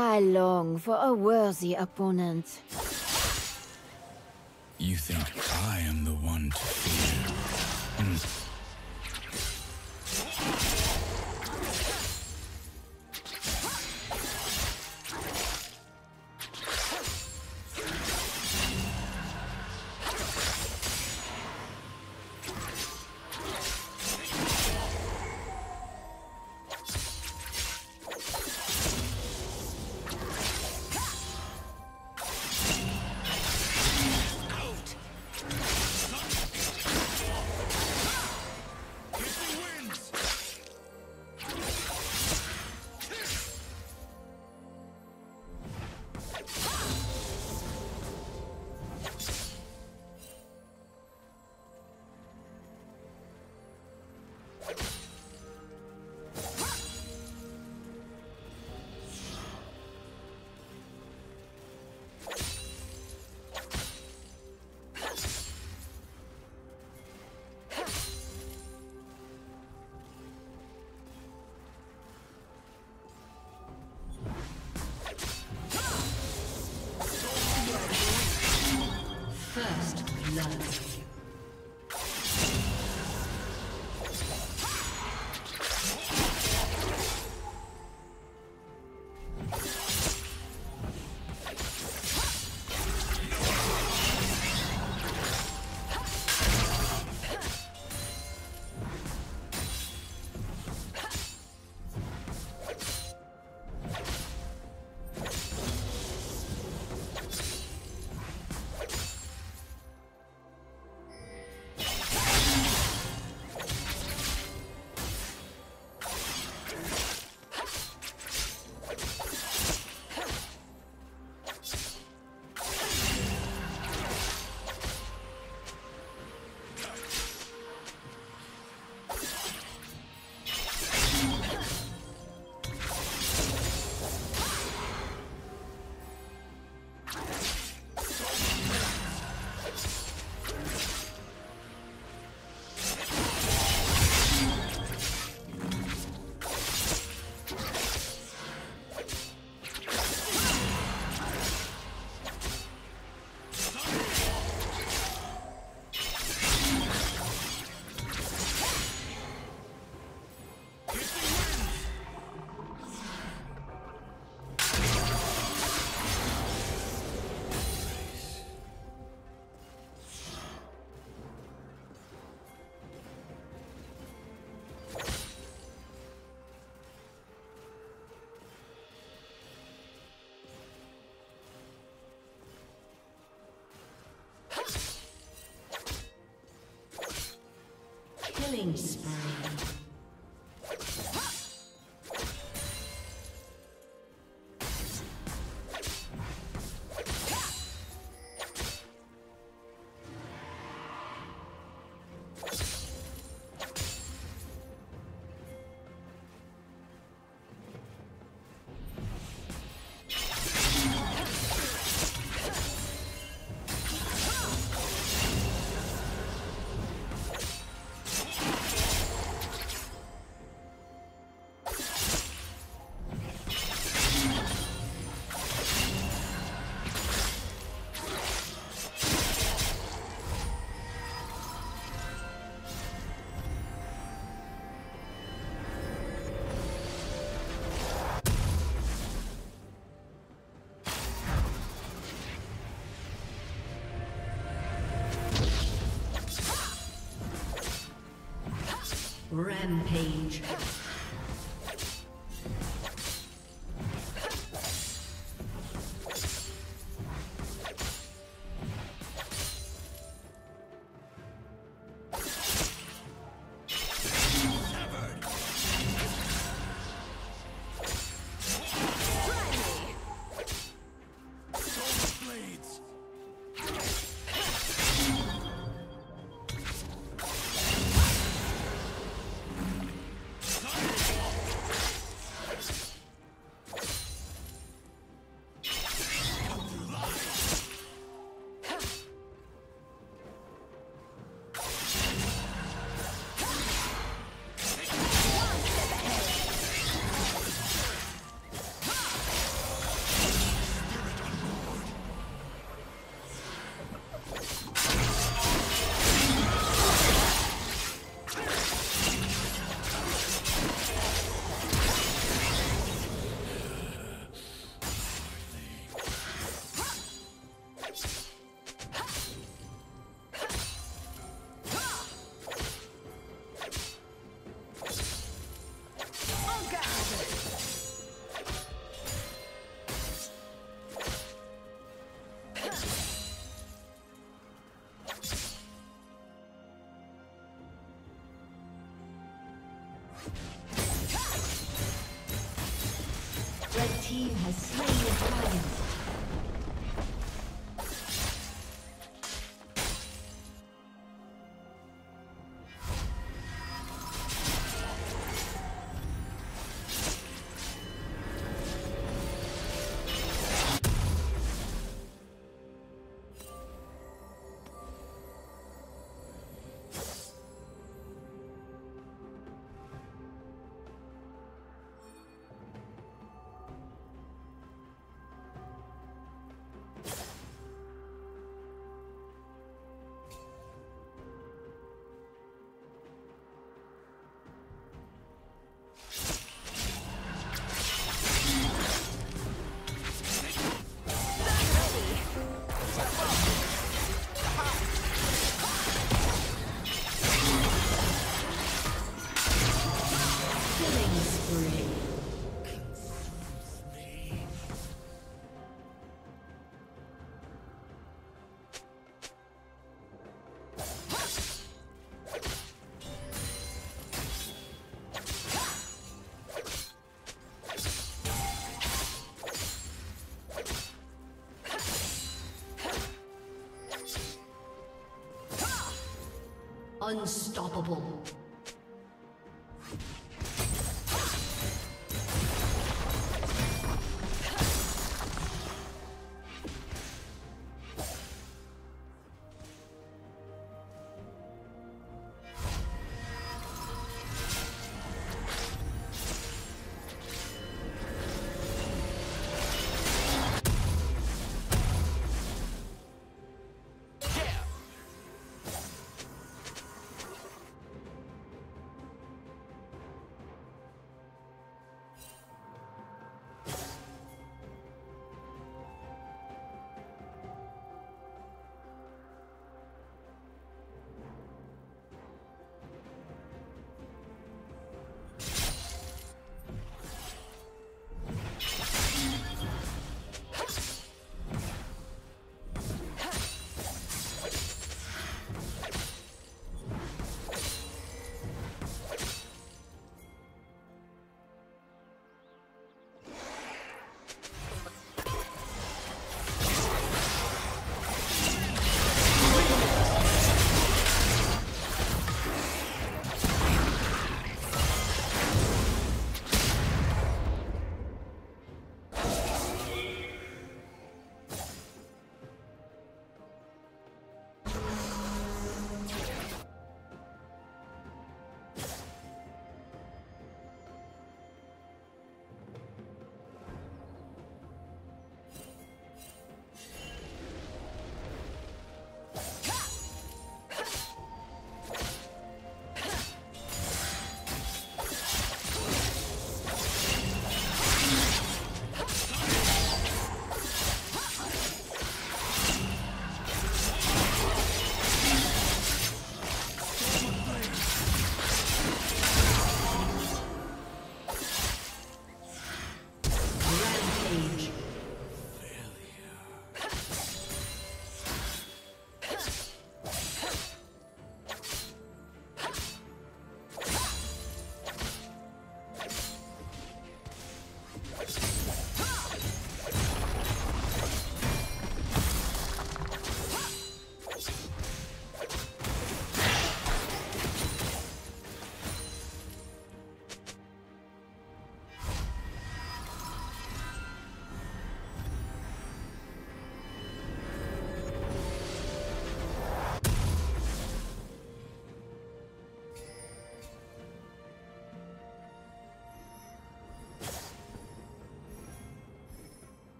I long for a worthy opponent. You think I am the one to fear? Killing spree. Rampage. Sorry. team has slain the dragon. Unstoppable.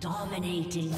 Dominating.